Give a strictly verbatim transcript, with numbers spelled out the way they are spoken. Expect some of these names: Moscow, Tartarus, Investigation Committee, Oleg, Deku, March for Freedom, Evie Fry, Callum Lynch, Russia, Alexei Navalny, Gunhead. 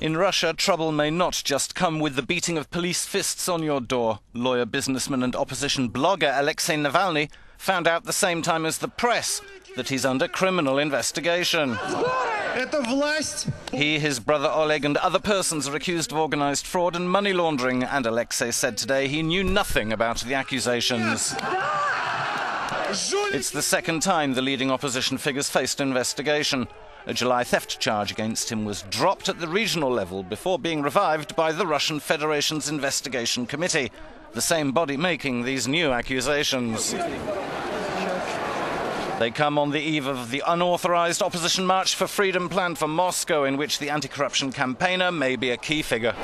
In Russia, trouble may not just come with the beating of police fists on your door. Lawyer, businessman and opposition blogger Alexei Navalny found out the same time as the press that he's under criminal investigation. He, his brother Oleg and other persons are accused of organized fraud and money laundering, and Alexei said today he knew nothing about the accusations. It's the second time the leading opposition figure's faced investigation. A July theft charge against him was dropped at the regional level before being revived by the Russian Federation's Investigation Committee, the same body making these new accusations. They come on the eve of the unauthorized opposition march for freedom planned for Moscow, in which the anti-corruption campaigner may be a key figure.